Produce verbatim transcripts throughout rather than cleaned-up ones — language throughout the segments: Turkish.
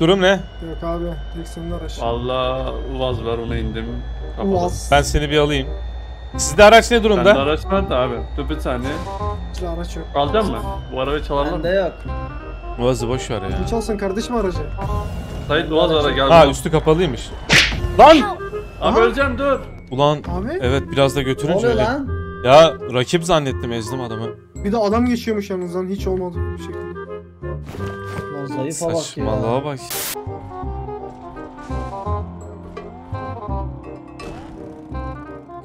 Durum ne? Yok abi, direksiyonun araç. Valla Uvaz var, ona indim. Uvaz. Ben seni bir alayım. Sizde araç ne durumda? Bende araç var da abi. Dur bir saniye. Sizde araç yok. Aldın mı? Bu arabayı çalarlar mı? Bende yok. Uvaz'ı boş ver ya. Çalsın kardeşim aracı. Sayın Uvaz ara geldi. Ha, üstü kapalıymış. Lan! Abi öleceğim, dur. Ulan abi? Evet, biraz da götürünce öyle. Lan? Ya rakip zannettim, ezdim adamı. Bir de adam geçiyormuş yanınızdan, hiç olmadı bir şekilde. Lan zayıfa bak ya. Vallahi bak.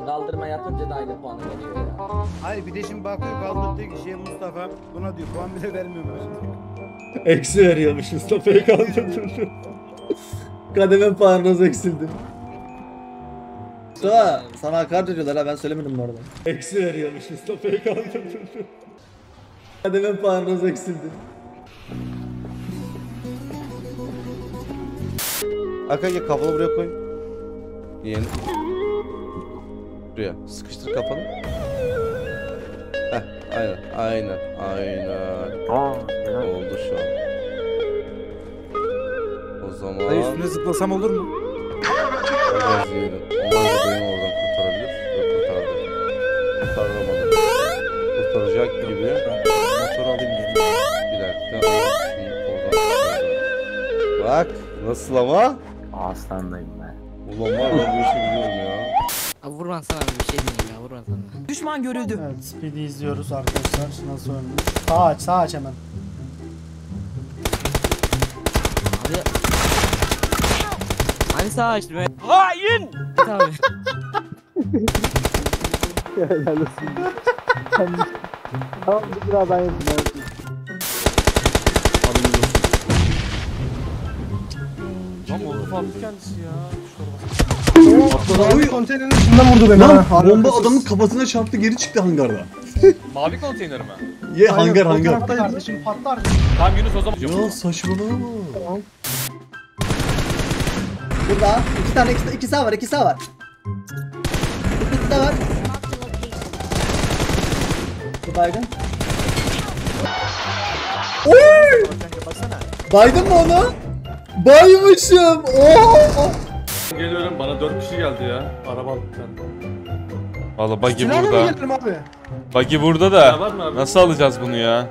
Kaldırma yatınca da aynı puanı veriyor ya. Hayır, bir de şimdi bakıyor kaldırdığı kişiye Mustafa. Buna diyor puan bile vermiyor. Eksi veriyormuş Mustafa'yı kaldırdı. Kademe puanınız eksildi. Mustafa sana hakaret ediyorlar ha, ben söylemedim bu arada. Eksi veriyormuş Mustafa'yı kaldırdı. Kademe puanınız eksildi. Akaya kafanı buraya koy. Yeni. Buraya sıkıştır kafanı. Heh, aynen, aynen, aynen. Aa, oldu şu an. O zaman... Ay, üstüne zıplasam olur mu? Olmaz diyelim. Olmaz da beni oradan kurtarabilir. Ve kurtardı. Kurtaramadı. Kurtaracak gibi. Motoru alayım gelin. Bir dakika. Şimdi oradan... Bak, nasıl ama? Aslandayım ben. Ulan var ya, bu işi biliyorum ya. Abi vurman sana bir şey diyeyim ya, vurman sana. Düşman görüldü. Evet, speed'i izliyoruz arkadaşlar. Nasıl ölmüş? Sağ aç, sağ aç hemen. Abi. Hani sağ açtı be. Hain! Abi. Ya helal olsun. Tamam, biraz ben yapayım. Tam oldu farklı kendisi ya. Mavi konteynerin içinden vurdu beni. Lan ha, bomba adamın kafasına çarptı, geri çıktı hangarda. Mavi konteyner mi? Ye yeah, hangar hangar. Patlar kardeşim, patlar. Tam Yunus o zaman. Ya saçmalama. Tamam. Burada iki tane iki, iki sağ var, iki sağ var. İki sağ var. Bu baygın. Oy! Baydın mı onu? Baymışım. Oo! Geliyorum, bana dört kişi geldi ya. Araba aldık ben. Valla buggy burada. Buggy burada da nasıl alacağız bunu ya?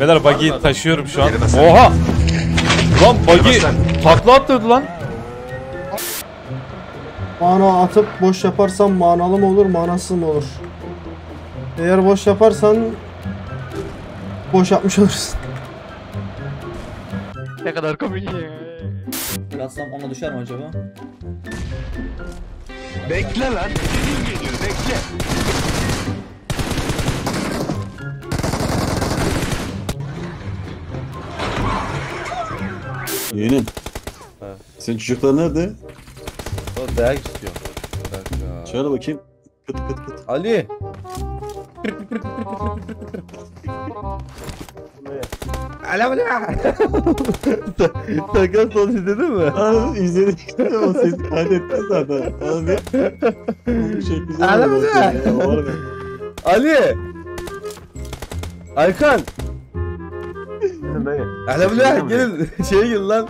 Beyler buggy'yi taşıyorum şu an. Oha! Lan buggy takla attırdı lan. Mana atıp boş yaparsan manalı mı olur, manasız mı olur? Eğer boş yaparsan boş yapmış olursun. Ne kadar komik ya. Aslan ona düşer mi acaba? Bekle lan. Dediğim geliyor, bekle. Yeğenim. Senin çocuklar nerede? O dayak istiyor. Şöyle bakayım. Kıt kıt kıt. Ali. Ala ala. Takas son izledin mi? İzledik de o ses kaydetmez zaten. Bu şey güzel oldu. Ali! Aykan! Ala ala gelin, şeye gelin lan.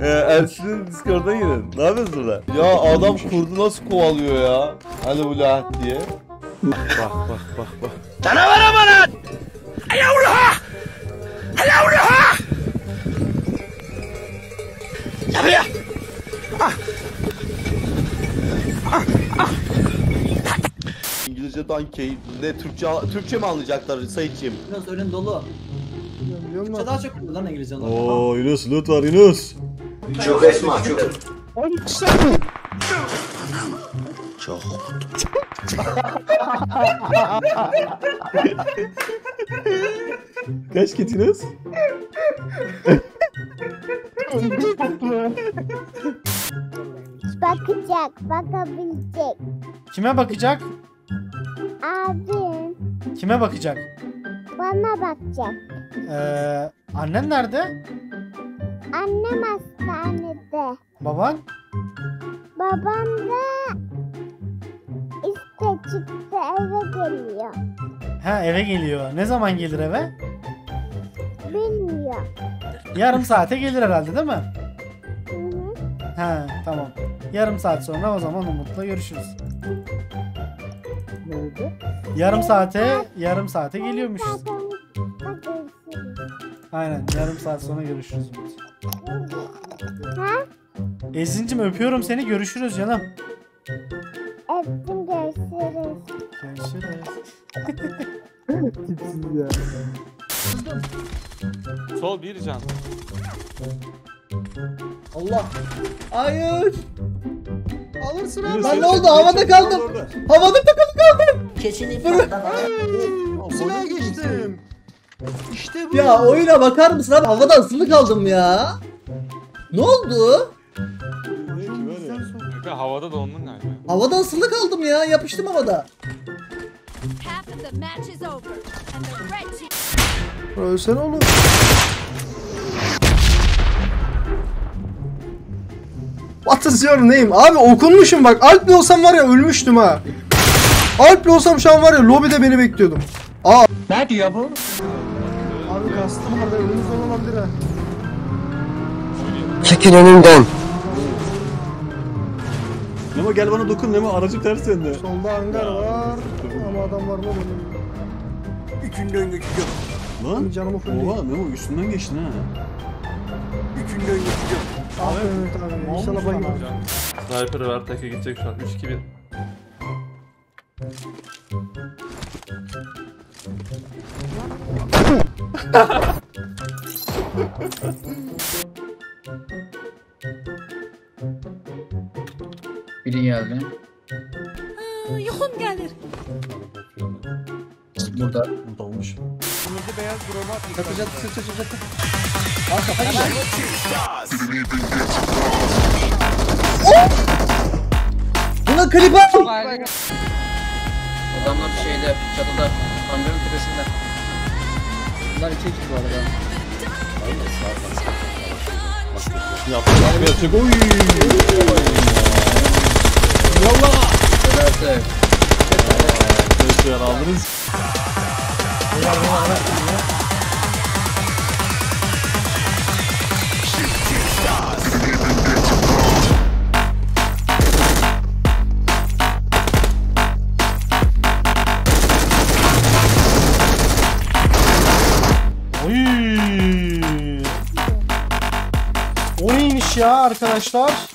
Ee, Ersin'in Discord'a girin. Ne yapıyorsun lan? Ya adam kurdu nasıl kovalıyor ya? Ala ala diye. Bak bak bak bak. Canavar amanat! Ayavruha! Ayavruha! Yapıya! Ah! Ah! Ah! İngilizce donkey, ne Türkçe, Türkçe mi anlayacaklar Sayıtçığım? Yunus önün dolu. Türkçe daha çok lan İngilizce anlar. Ooo Yunus, loot var Yunus. Çok esma, çok. Çok. Kaç gittiniz? Bakacak, bakabilecek. Kime bakacak? Abim. Kime bakacak? Bana bakacak. Ee, annen nerede? Annem hastanede. Baban? Babam da çıktı, eve geliyor. Ha, eve geliyor. Ne zaman gelir eve? Bilmiyorum. Yarım saate gelir herhalde değil mi? He tamam. Yarım saat sonra o zaman Umut'la görüşürüz. Ne oldu? Yarım saate, yarım saate geliyormuşuz. Aynen, yarım saat sonra görüşürüz Umut. Esin'cim öpüyorum seni, görüşürüz canım. Öptüm, görüşürüz. Görüşürüz. Tipsiz ya. Sol bir can. Allah. Hayır. Alırsın abi. Ben ne oldu? Havada kaldım. Havada takılı kaldım. Kesinlikle. Silah'a geçtim. İşte bu. Ya oyuna bakar mısın abi? Havada asılı kaldım ya. Ne oldu? Ya havada dondun galiba. Havada asılı kaldım ya. Yapıştım havada. Ölsene oğlum. What is your name? Abi okunmuşum bak. Alp'le olsam var ya ölmüştüm ha. Alp'le olsam şu an var ya lobide beni bekliyordum. Aa. Ne diyor bu? Abi kastım var da önümüz olabilir ha. Çekil önümden. Nemo gel bana dokun Nemo, aracı ters sende. Solda hangar var ama adam var mı bunun? İçinde öndeki gök. Lan canımı fırlayayım. Oha Nemo üstünden geçtin ha. İçinde öndeki gök. Abi evet abi inşallah bayılmam. Sniper'ı ver, tek'e gidecek şu an. üç iki bir. Biri geldi. Aa, yokum gelir. Burada. Burada olmuş. Kırmızı beyaz broma. Çatacak, çatacak, çatacak. Buna klip at. Adamlar şeyde, çatıda, kamyonun tepesinde. Bunlar iki ekip bu arada. Aynen, sağ ol. Yaptık, yaptık. Oy. Yolla. Evet. Teşekkürler aldınız. Beyler bunu ara. Oyun iş ya arkadaşlar.